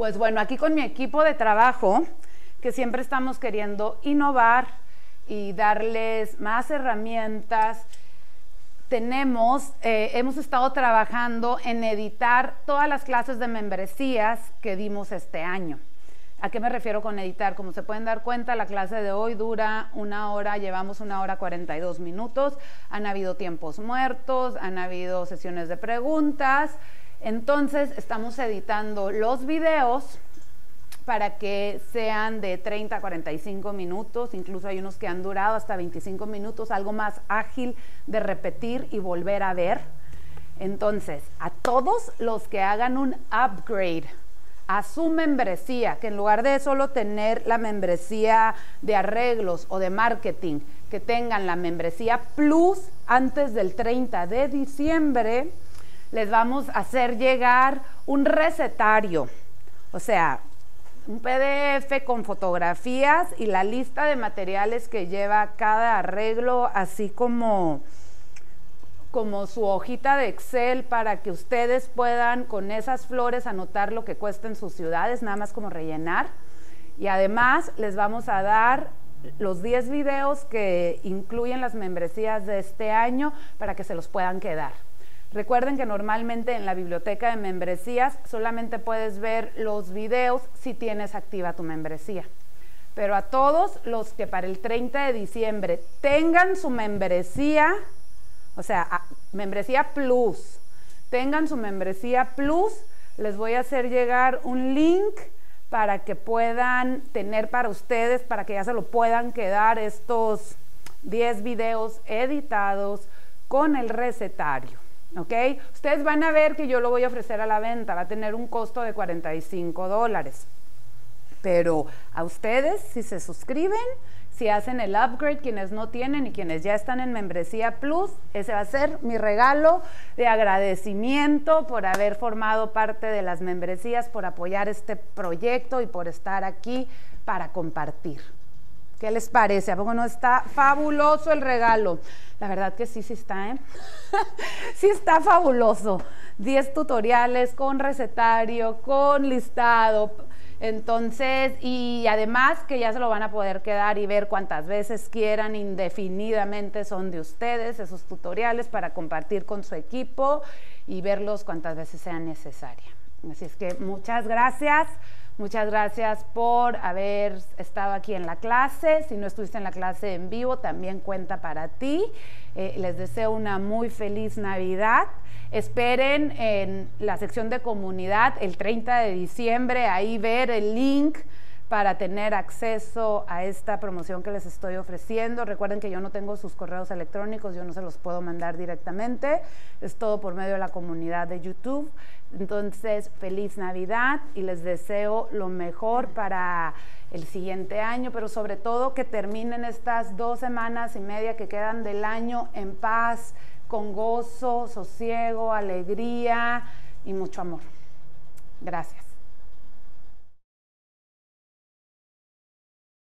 Pues bueno, aquí con mi equipo de trabajo, que siempre estamos queriendo innovar y darles más herramientas, hemos estado trabajando en editar todas las clases de membresías que dimos este año. ¿A qué me refiero con editar? Como se pueden dar cuenta, la clase de hoy dura 1 hora, llevamos 1 hora 42 minutos, han habido tiempos muertos, han habido sesiones de preguntas. Entonces estamos editando los videos para que sean de 30 a 45 minutos, incluso hay unos que han durado hasta 25 minutos, algo más ágil de repetir y volver a ver. Entonces, a todos los que hagan un upgrade a su membresía, que en lugar de solo tener la membresía de arreglos o de marketing, que tengan la membresía Plus antes del 30 de diciembre, les vamos a hacer llegar un recetario, o sea, un PDF con fotografías y la lista de materiales que lleva cada arreglo, así como su hojita de Excel para que ustedes puedan con esas flores anotar lo que cuesta en sus ciudades, nada más como rellenar. Y además les vamos a dar los 10 videos que incluyen las membresías de este año para que se los puedan quedar. Recuerden que normalmente en la biblioteca de membresías solamente puedes ver los videos si tienes activa tu membresía. Pero a todos los que para el 30 de diciembre tengan su membresía, o sea, membresía Plus, tengan su membresía Plus, les voy a hacer llegar un link para que puedan tener para ustedes, para que ya se lo puedan quedar, estos 10 videos editados con el recetario, ¿ok? Ustedes van a ver que yo lo voy a ofrecer a la venta, va a tener un costo de $45, pero a ustedes, si se suscriben, si hacen el upgrade, quienes no tienen y quienes ya están en membresía Plus, ese va a ser mi regalo de agradecimiento por haber formado parte de las membresías, por apoyar este proyecto y por estar aquí para compartir. ¿Qué les parece? ¿A poco no está fabuloso el regalo? La verdad que sí, sí está, ¿eh? Sí está fabuloso. 10 tutoriales con recetario, con listado. Entonces, y además que ya se lo van a poder quedar y ver cuantas veces quieran, indefinidamente son de ustedes esos tutoriales para compartir con su equipo y verlos cuantas veces sea necesaria. Así es que muchas gracias por haber estado aquí en la clase. Si no estuviste en la clase en vivo, también cuenta para ti. Les deseo una muy feliz Navidad. Esperen en la sección de comunidad el 30 de diciembre, ahí ver el link para tener acceso a esta promoción que les estoy ofreciendo. Recuerden que yo no tengo sus correos electrónicos, yo no se los puedo mandar directamente. Es todo por medio de la comunidad de YouTube. Entonces, feliz Navidad y les deseo lo mejor para el siguiente año, pero sobre todo que terminen estas 2 semanas y media que quedan del año en paz, con gozo, sosiego, alegría y mucho amor. Gracias.